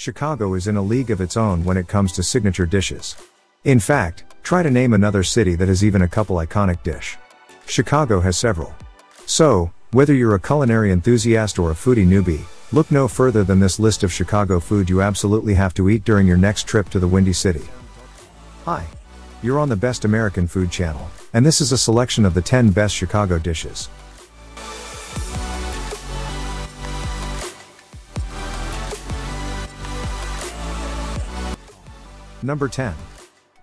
Chicago is in a league of its own when it comes to signature dishes. In fact, try to name another city that has even a couple iconic dish. Chicago has several. So, whether you're a culinary enthusiast or a foodie newbie, look no further than this list of Chicago food you absolutely have to eat during your next trip to the Windy City. Hi. You're on the Best American Food channel, and this is a selection of the 10 best Chicago dishes. Number 10.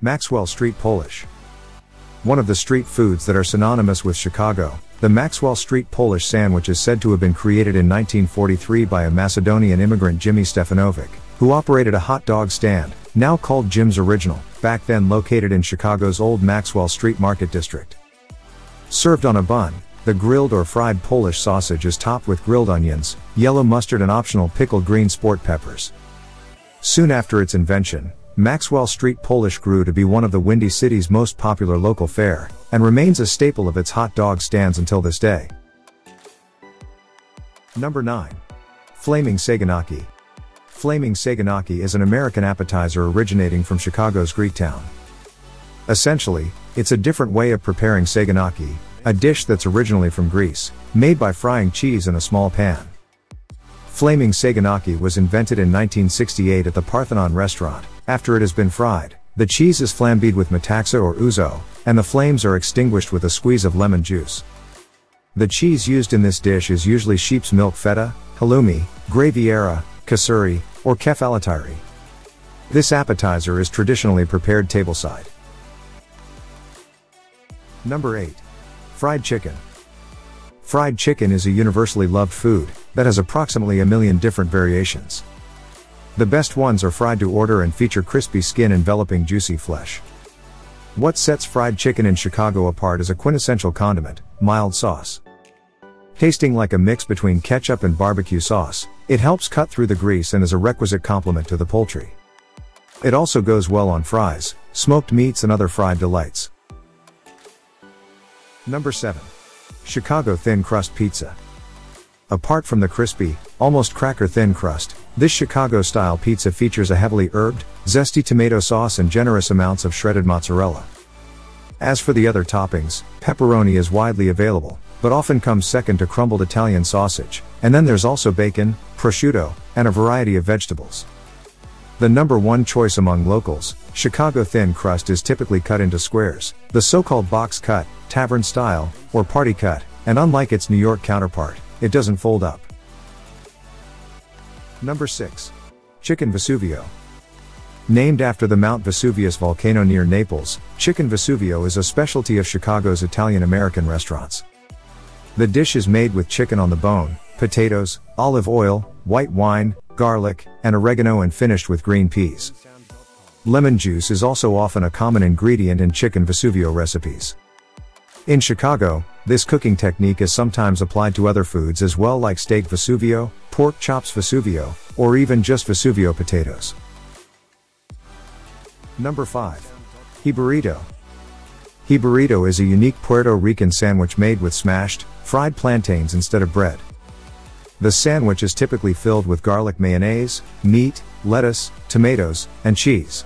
Maxwell Street Polish. One of the street foods that are synonymous with Chicago, the Maxwell Street Polish sandwich is said to have been created in 1943 by a Macedonian immigrant Jimmy Stefanovic, who operated a hot dog stand, now called Jim's Original, back then located in Chicago's old Maxwell Street Market District. Served on a bun, the grilled or fried Polish sausage is topped with grilled onions, yellow mustard and optional pickled green sport peppers. Soon after its invention, Maxwell Street Polish grew to be one of the Windy City's most popular local fare, and remains a staple of its hot dog stands until this day. Number 9. Flaming Saganaki. Flaming Saganaki is an American appetizer originating from Chicago's Greektown. Essentially, it's a different way of preparing Saganaki, a dish that's originally from Greece, made by frying cheese in a small pan. Flaming Saganaki was invented in 1968 at the Parthenon restaurant. After it has been fried, the cheese is flambéed with Metaxa or Ouzo, and the flames are extinguished with a squeeze of lemon juice. The cheese used in this dish is usually sheep's milk feta, halloumi, Graviera, Kasuri, or Kefalotiri. This appetizer is traditionally prepared tableside. Number 8. Fried chicken. Fried chicken is a universally loved food that has approximately 1 million different variations. The best ones are fried to order and feature crispy skin enveloping juicy flesh. What sets fried chicken in Chicago apart is a quintessential condiment, mild sauce. Tasting like a mix between ketchup and barbecue sauce, it helps cut through the grease and is a requisite complement to the poultry. It also goes well on fries, smoked meats and other fried delights. Number 7. Chicago Thin Crust Pizza. Apart from the crispy, almost cracker thin crust, this Chicago-style pizza features a heavily herbed, zesty tomato sauce and generous amounts of shredded mozzarella. As for the other toppings, pepperoni is widely available, but often comes second to crumbled Italian sausage, and then there's also bacon, prosciutto, and a variety of vegetables. The number one choice among locals, Chicago thin crust is typically cut into squares, the so-called box cut, tavern style, or party cut, and unlike its New York counterpart, it doesn't fold up. Number 6. Chicken Vesuvio. Named after the Mount Vesuvius volcano near Naples, Chicken Vesuvio is a specialty of Chicago's Italian-American restaurants. The dish is made with chicken on the bone, potatoes, olive oil, white wine, garlic, and oregano and finished with green peas. Lemon juice is also often a common ingredient in Chicken Vesuvio recipes. In Chicago, this cooking technique is sometimes applied to other foods as well, like steak Vesuvio, pork chops Vesuvio, or even just Vesuvio potatoes. Number 5. Jibarito. Jibarito is a unique Puerto Rican sandwich made with smashed, fried plantains instead of bread. The sandwich is typically filled with garlic mayonnaise, meat, lettuce, tomatoes, and cheese.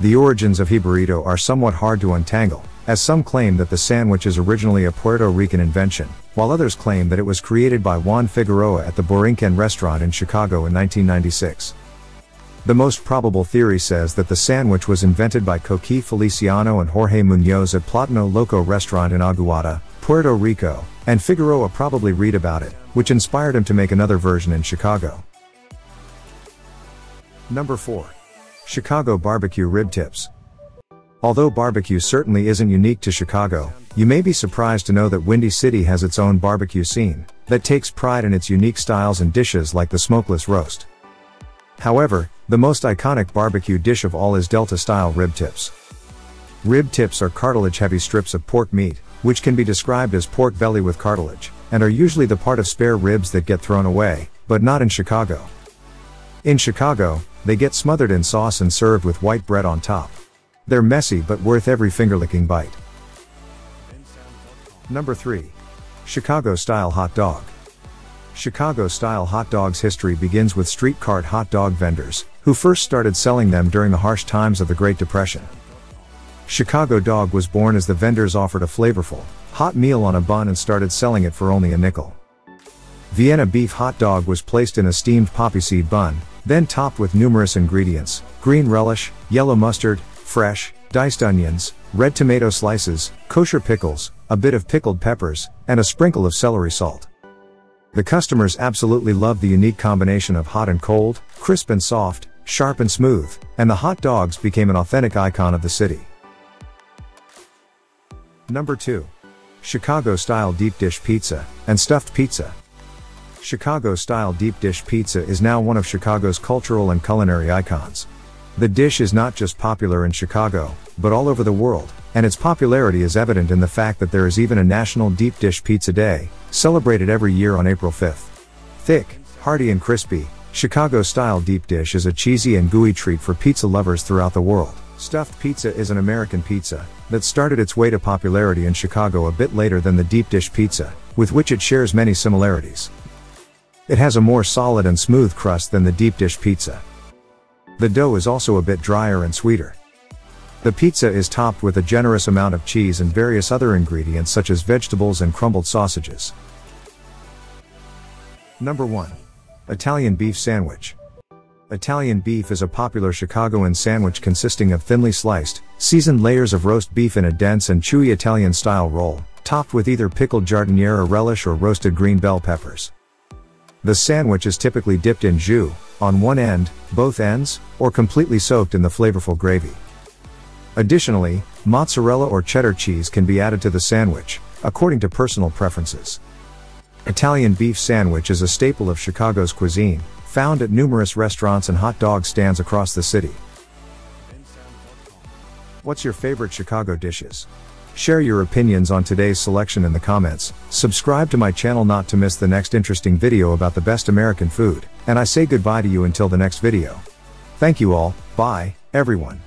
The origins of Jibarito are somewhat hard to untangle, as some claim that the sandwich is originally a Puerto Rican invention, while others claim that it was created by Juan Figueroa at the Borinquen restaurant in Chicago in 1996. The most probable theory says that the sandwich was invented by Coqui Feliciano and Jorge Munoz at Platano Loco restaurant in Aguada, Puerto Rico, and Figueroa probably read about it, which inspired him to make another version in Chicago. Number 4. Chicago Barbecue Rib Tips. Although barbecue certainly isn't unique to Chicago, you may be surprised to know that Windy City has its own barbecue scene that takes pride in its unique styles and dishes like the smokeless roast. However, the most iconic barbecue dish of all is Delta-style rib tips. Rib tips are cartilage-heavy strips of pork meat, which can be described as pork belly with cartilage, and are usually the part of spare ribs that get thrown away, but not in Chicago. In Chicago, they get smothered in sauce and served with white bread on top. They're messy but worth every finger-licking bite. Number 3. Chicago-style hot dog. Chicago-style hot dogs history begins with street cart hot dog vendors, who first started selling them during the harsh times of the Great Depression. Chicago Dog was born as the vendors offered a flavorful, hot meal on a bun and started selling it for only a nickel. Vienna Beef hot dog was placed in a steamed poppy seed bun, then topped with numerous ingredients: green relish, yellow mustard, fresh, diced onions, red tomato slices, kosher pickles, a bit of pickled peppers, and a sprinkle of celery salt. The customers absolutely loved the unique combination of hot and cold, crisp and soft, sharp and smooth, and the hot dogs became an authentic icon of the city. Number 2. Chicago-style deep dish pizza, and stuffed pizza. Chicago-style deep dish pizza is now one of Chicago's cultural and culinary icons. The dish is not just popular in Chicago, but all over the world, and its popularity is evident in the fact that there is even a National Deep Dish Pizza Day, celebrated every year on April 5th. Thick, hearty and crispy, Chicago-style deep dish is a cheesy and gooey treat for pizza lovers throughout the world. Stuffed pizza is an American pizza that started its way to popularity in Chicago a bit later than the deep dish pizza, with which it shares many similarities. It has a more solid and smooth crust than the deep dish pizza. The dough is also a bit drier and sweeter. The pizza is topped with a generous amount of cheese and various other ingredients such as vegetables and crumbled sausages. Number 1. Italian beef sandwich. Italian beef is a popular Chicagoan sandwich consisting of thinly sliced, seasoned layers of roast beef in a dense and chewy Italian-style roll, topped with either pickled giardiniera relish or roasted green bell peppers. The sandwich is typically dipped in jus, on one end, both ends, or completely soaked in the flavorful gravy. Additionally, mozzarella or cheddar cheese can be added to the sandwich, according to personal preferences. Italian beef sandwich is a staple of Chicago's cuisine, found at numerous restaurants and hot dog stands across the city. What's your favorite Chicago dishes? Share your opinions on today's selection in the comments, subscribe to my channel not to miss the next interesting video about the best American food, and I say goodbye to you until the next video. Thank you all, bye, everyone.